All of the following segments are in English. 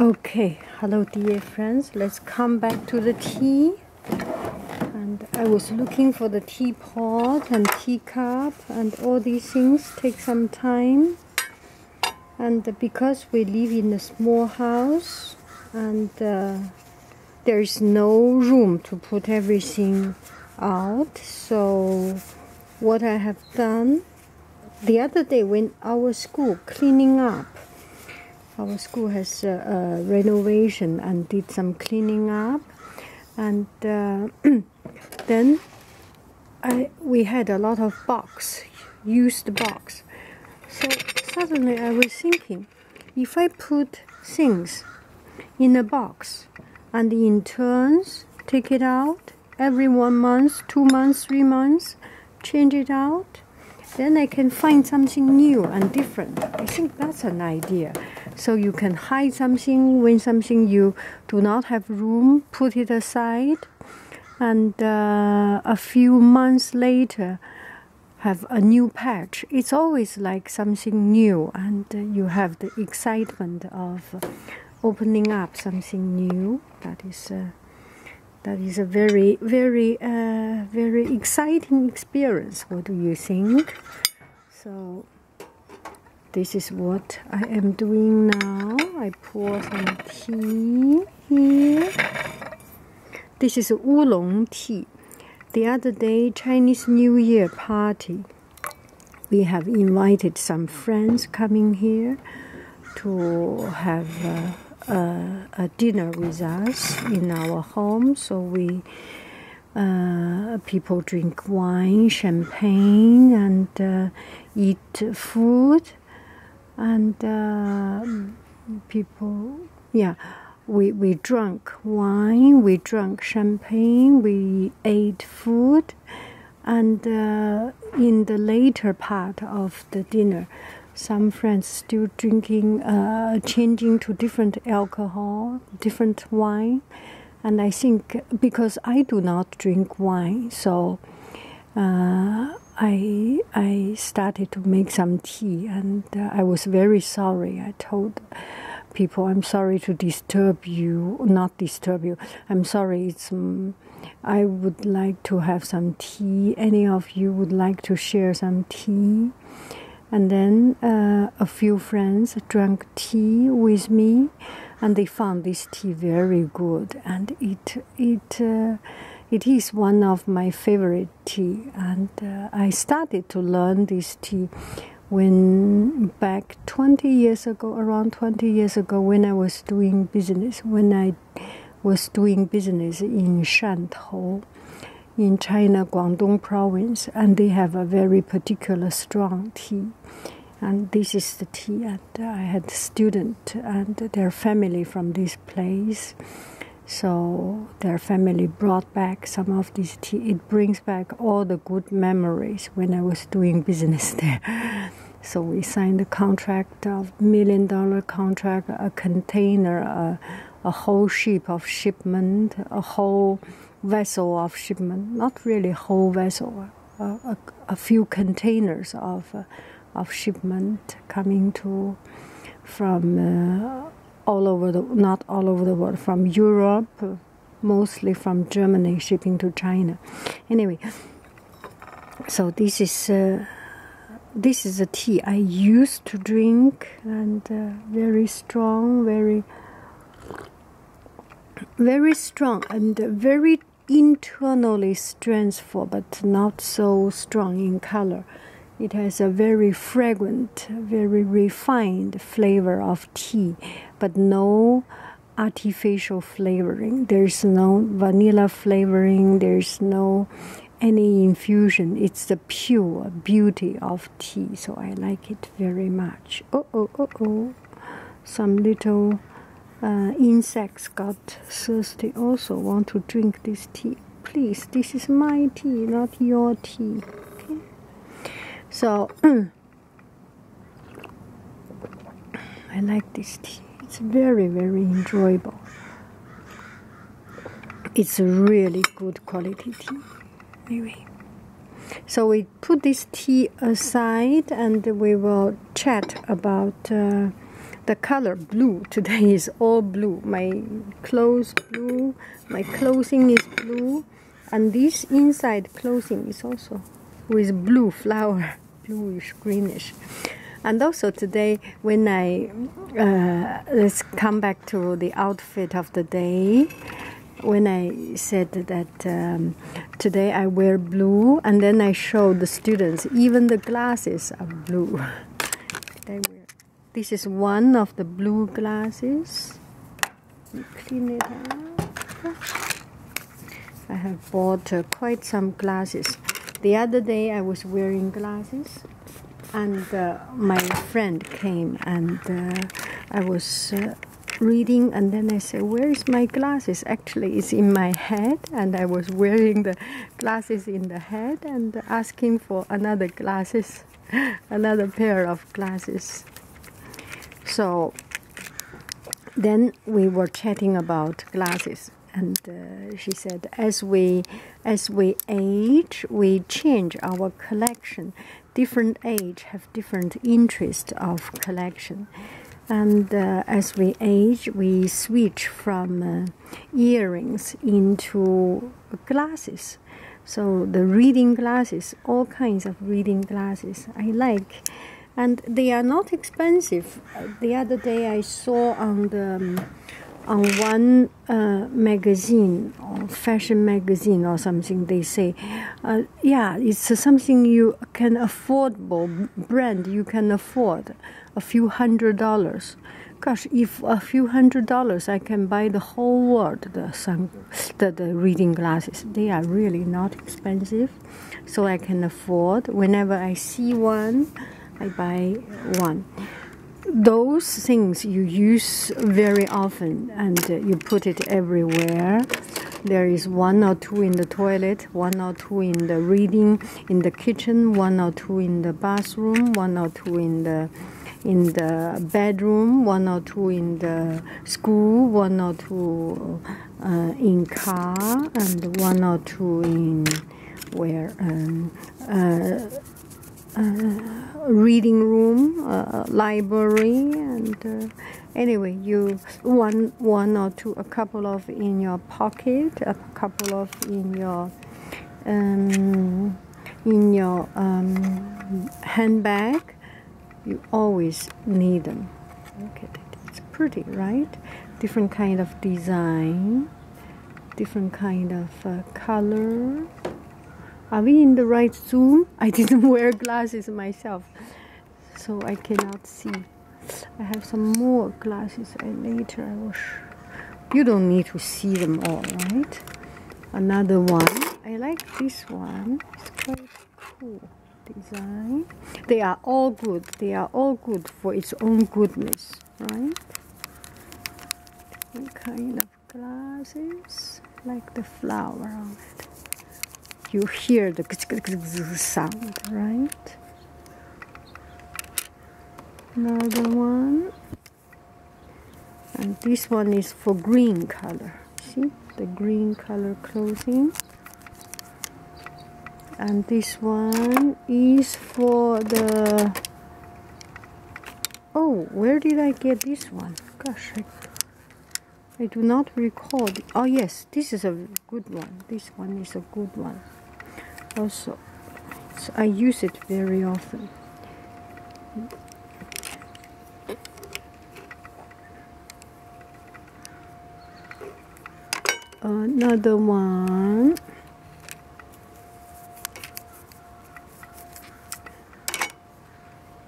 Okay, hello dear friends, let's come back to the tea. And I was looking for the teapot and teacup and all these things take some time. And because we live in a small house and there is no room to put everything out, so what I have done the other day when our school cleaning up, our school has a renovation and did some cleaning up, and then we had a lot of box, used box. So suddenly I was thinking, if I put things in a box and in turns take it out every 1 month, 2 months, 3 months, change it out, then I can find something new and different. I think that's an idea. So you can hide something, when something you do not have room, put it aside, and a few months later have a new patch. It's always like something new, and you have the excitement of opening up something new. That is a very, very exciting experience. What do you think? So this is what I am doing now. I pour some tea here. This is Oolong tea. The other day, Chinese New Year party, we have invited some friends coming here to have a dinner with us in our home. So we people drink wine, champagne, and eat food. And we drank wine, we drank champagne, we ate food, and in the later part of the dinner, some friends still drinking, changing to different alcohol, different wine. And I think because I do not drink wine, so I started to make some tea, and I was very sorry. I told people, I'm sorry to disturb you, not disturb you. I'm sorry, it's, I would like to have some tea. Any of you would like to share some tea? And then a few friends drank tea with me, and they found this tea very good, and it is one of my favorite tea, and I started to learn this tea when back 20 years ago, around 20 years ago, when I was doing business, in Shantou, in China, Guangdong province, and they have a very particular strong tea. And this is the tea, and I had a student and their family from this place. So their family brought back some of this tea. It brings back all the good memories when I was doing business there. So we signed a contract of $1 million contract, a container, a whole ship of shipment, a whole vessel of shipment. Not really whole vessel, a few containers of shipment coming to from. All over the, not all over the world, from Europe, mostly from Germany, shipping to China. Anyway, so this is a tea I used to drink, and very strong, very strong, and very internally strengthful, but not so strong in color. It has a very fragrant, very refined flavor of tea, but no artificial flavoring. There's no vanilla flavoring, there's no any infusion. It's the pure beauty of tea, so I like it very much. Some little insects got thirsty also, want to drink this tea. Please, this is my tea, not your tea. So, I like this tea. It's very, very enjoyable. It's a really good quality tea. Anyway, so we put this tea aside, and we will chat about the color blue. Today is all blue. My clothes blue, my clothing is blue, and this inside clothing is also with blue flower, bluish, greenish. And also today, when I let's come back to the outfit of the day. When I said that today I wear blue, and then I showed the students even the glasses are blue. This is one of the blue glasses. Clean it up. I have bought quite some glasses. The other day I was wearing glasses, and my friend came, and I was reading, and then I said, where is my glasses? Actually, it's in my head, and I was wearing the glasses in the head and asking for another glasses, another pair of glasses. So then we were chatting about glasses, and she said, as we age, we change our collection. Different age have different interest of collection. And as we age, we switch from earrings into glasses. So the reading glasses, all kinds of reading glasses I like. And they are not expensive. The other day I saw on one magazine, or fashion magazine or something, they say, yeah, it's something you can afford, brand you can afford, a few $100s. Gosh, if a few $100s, I can buy the whole world the reading glasses. They are really not expensive, so I can afford. Whenever I see one, I buy one. Those things you use very often, and you put it everywhere. There is one or two in the toilet, one or two in the reading, in the kitchen, one or two in the bathroom, one or two in the bedroom, one or two in the school, one or two in car, and one or two in where reading room, library, and anyway, you one or two, a couple of in your pocket, a couple of in your handbag. You always need them. Look at it; it's pretty, right? Different kind of design, different kind of color. Are we in the right zoom? I didn't wear glasses myself, so I cannot see. I have some more glasses, and later I will. You don't need to see them all, right? Another one. I like this one. It's quite cool design. They are all good. They are all good for its own goodness, right? Different kind of glasses, like the flower on it. You hear the sound, right? Another one. And this one is for green color. See? The green color clothing. And this one is for the... Oh, where did I get this one? Gosh, I do not recall. Oh, yes, this is a good one. This one is a good one. Also, so I use it very often. Another one.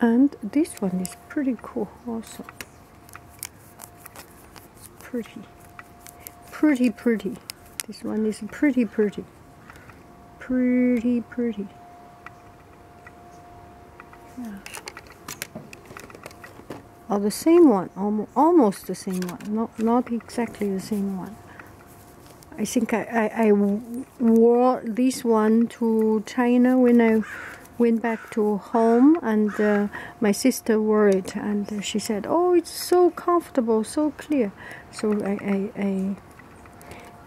And this one is pretty cool also. Pretty. Pretty, pretty. This one is pretty, pretty. Pretty, pretty. Yeah. Oh, the same one. Almost the same one. Not exactly the same one. I think I wore this one to China when I went back to home, and my sister wore it, and she said, oh, it's so comfortable, so clear. So I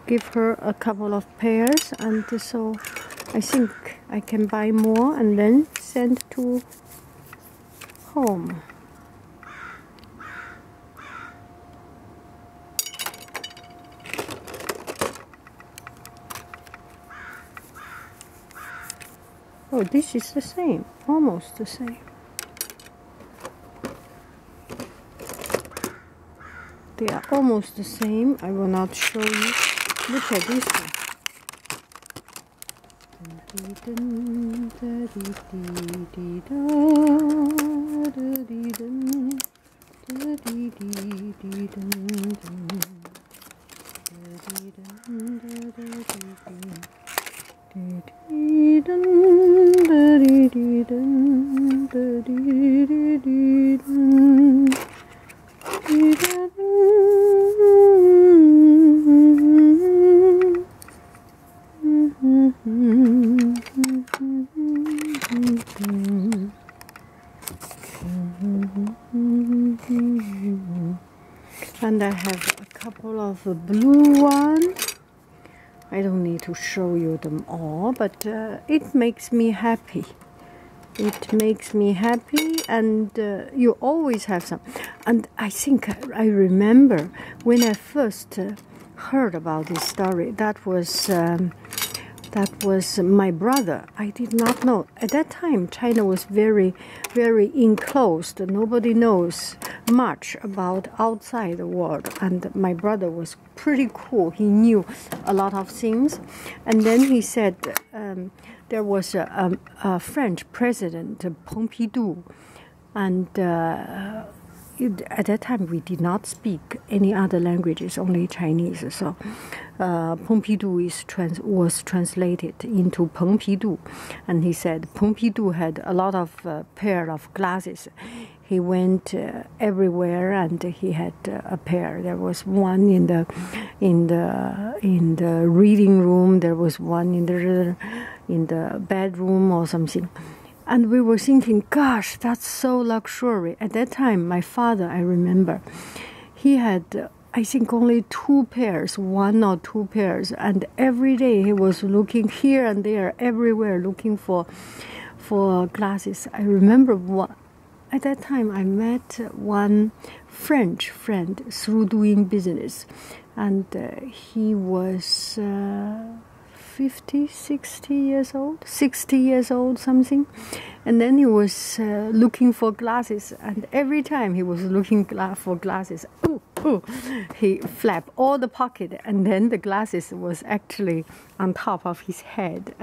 give her a couple of pairs, and so I think I can buy more and then send to home. Oh, this is the same, almost the same. They are almost the same. I will not show you. Look at this one. And I have a couple of blue ones. I don't need to show you them all, but it makes me happy. It makes me happy, and you always have some. And I think I remember when I first heard about this story. That was my brother. I did not know. At that time, China was very, very enclosed. Nobody knows much about outside the world. And my brother was pretty cool. He knew a lot of things. And then he said there was a French president, Pompidou. And at that time, we did not speak any other languages, only Chinese. So Pompidou was translated into Pompidou, and he said Pompidou had a lot of pair of glasses. He went everywhere, and he had a pair. There was one in the reading room. There was one in the bedroom or something. And we were thinking, gosh, that's so luxury. At that time, my father, I remember, he had, I think, only two pairs, one or two pairs. And every day he was looking here and there, everywhere, looking for glasses. I remember at that time I met one French friend through doing business. And he was 50, 60 years old, 60 years old, something. And then he was looking for glasses. And every time he was looking for glasses, ooh, ooh, he flapped all the pocket. And then the glasses was actually on top of his head.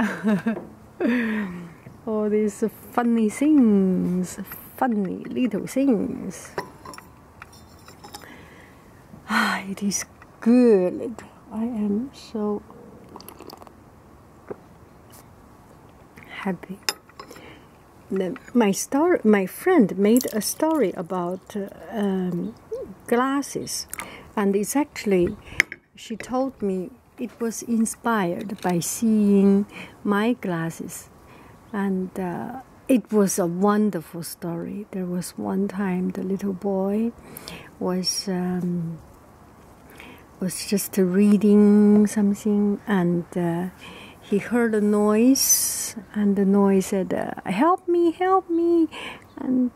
All these funny things, funny little things. Ah, it is good. I am so happy. My friend made a story about glasses, and it's actually, she told me it was inspired by seeing my glasses, and it was a wonderful story. There was one time the little boy was just reading something, and he heard a noise, and the noise said, help me, and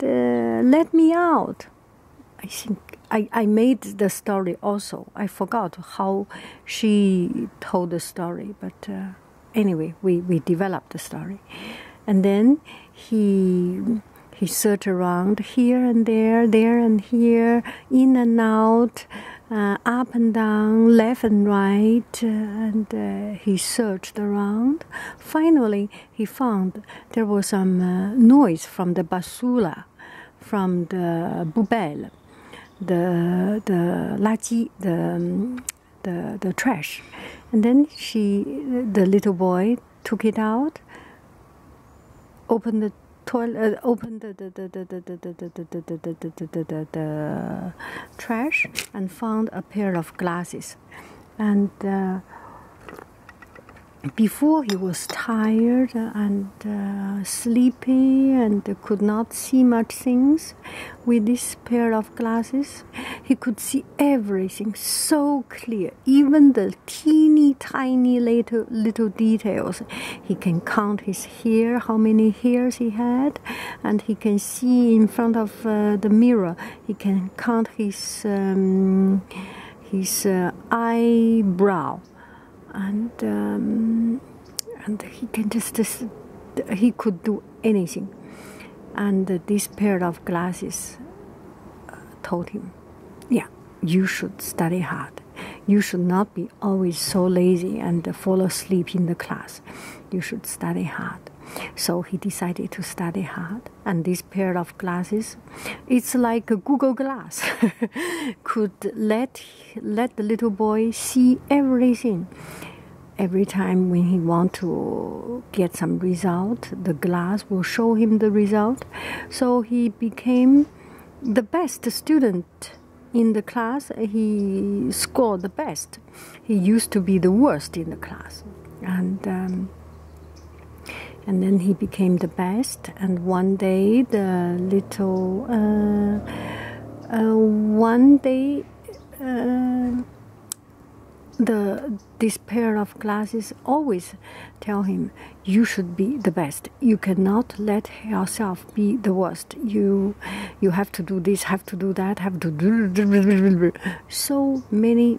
let me out. I think I made the story also. I forgot how she told the story, but anyway, we developed the story. And then he searched around here and there, there and here, in and out, up and down, left and right, and he searched around. Finally, he found there was some noise from the basura, from the poubelle, the laji, the trash. And then the little boy took it out, opened the toilet, opened the trash, and found a pair of glasses. And before he was tired and sleepy and could not see much things. With this pair of glasses, he could see everything so clear, even the teeny tiny little details. He can count his hair, how many hairs he had, and he can see in front of the mirror. He can count his eyebrow. And he can just he could do anything. And this pair of glasses told him, yeah, you should study hard. You should not be always so lazy and fall asleep in the class. You should study hard. So he decided to study hard. And this pair of glasses, it's like a Google Glass, could let the little boy see everything. Every time when he wants to get some result, the glass will show him the result. So he became the best student in the class. He scored the best. He used to be the worst in the class. And then he became the best. And one day, this pair of glasses always tell him, you should be the best. You cannot let yourself be the worst. You have to do this, have to do that, have to do so many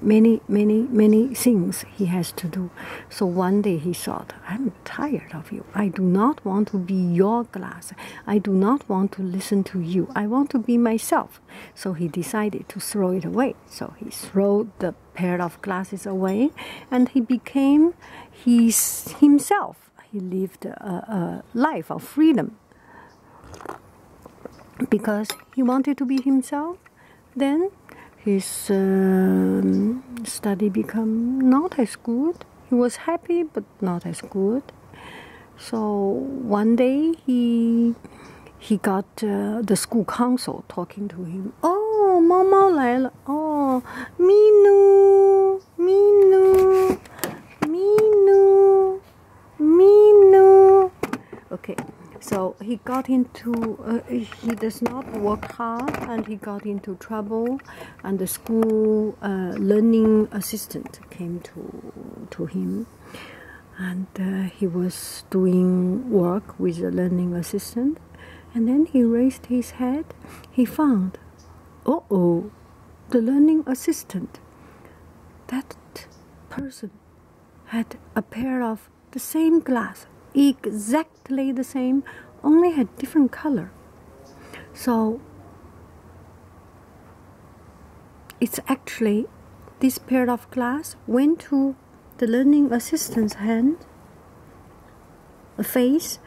things he has to do. So one day he thought, I'm tired of you. I do not want to be your glass. I do not want to listen to you. I want to be myself. So he decided to throw it away. So he threw the pair of glasses away, and he became himself. He lived a life of freedom. Because he wanted to be himself, then his study became not as good. He was happy, but not as good. So one day he got the school council talking to him. Oh, Mao Mao来了. Oh, Minu, Minu, Minu, Minu. Okay, so he got into, he does not work hard, and he got into trouble, and the school learning assistant came to him. And he was doing work with the learning assistant, and then he raised his head. He found, uh-oh, the learning assistant. That person had a pair of the same glass, exactly the same, only had different color. So it's actually this pair of glass went to the learning assistant's hand, face,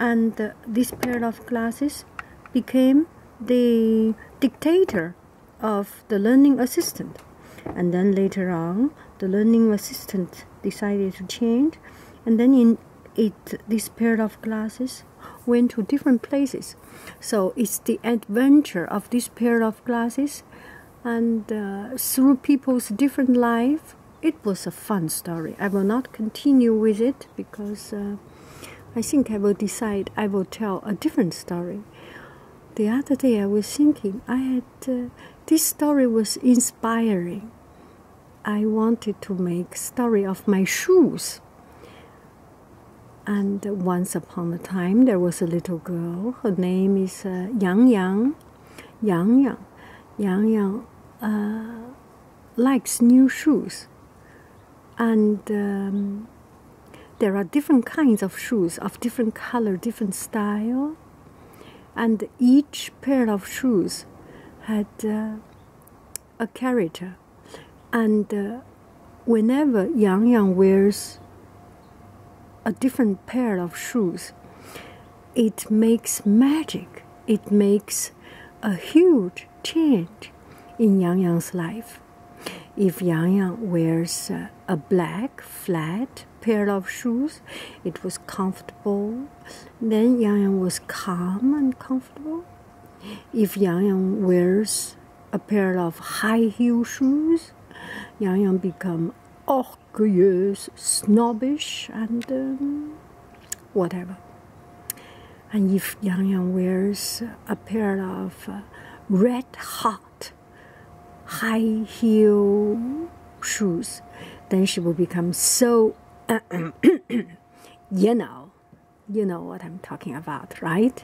and this pair of glasses became the dictator of the learning assistant. And then later on, the learning assistant decided to change, and then this pair of glasses went to different places. So it's the adventure of this pair of glasses, and through people's different life. It was a fun story. I will not continue with it because I think I will decide I will tell a different story. The other day I was thinking, this story was inspiring. I wanted to make story of my shoes. And once upon a time, there was a little girl. Her name is Yang Yang. Yang Yang. Yang Yang likes new shoes. And there are different kinds of shoes, of different color, different style. And each pair of shoes had a character. And whenever Yang Yang wears a different pair of shoes, it makes magic. It makes a huge change in Yang Yang's life. If Yang Yang wears a black, flat pair of shoes, it was comfortable. Then Yang Yang was calm and comfortable. If Yang Yang wears a pair of high-heel shoes, Yang Yang becomes orgueillous, snobbish, and whatever. And if Yang Yang wears a pair of red-hot, high heel shoes, then she will become so you know what I'm talking about, right?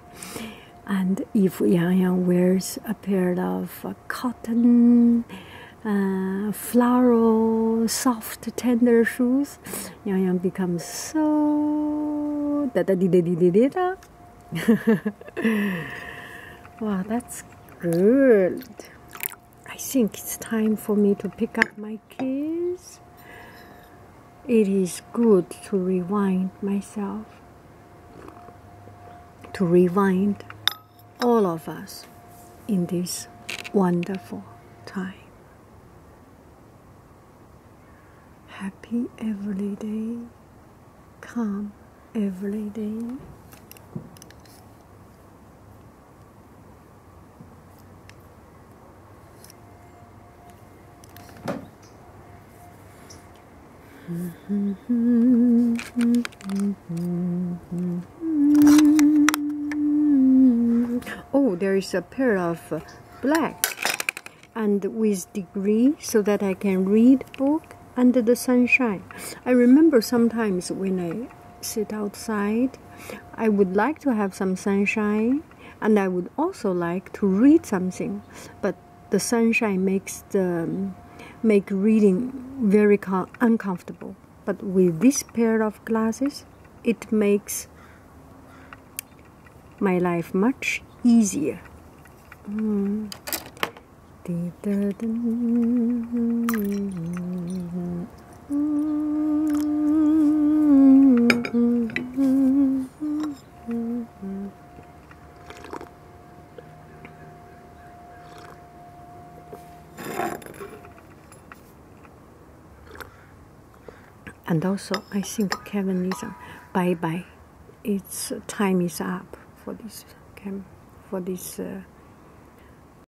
And if Yang Yang wears a pair of cotton floral soft tender shoes, Yang Yang becomes so Pompidou, da da di da di da da. Wow, that's good. I think it's time for me to pick up my keys. It is good to rewind myself, to rewind all of us in this wonderful time. Happy every day, calm every day. Oh, there is a pair of black and with degree so that I can read book under the sunshine. I remember sometimes when I sit outside, I would like to have some sunshine and I would also like to read something, but the sunshine makes make reading very uncomfortable. But with this pair of glasses, it makes my life much easier. And also, I think Kevin is a bye-bye. It's time is up for this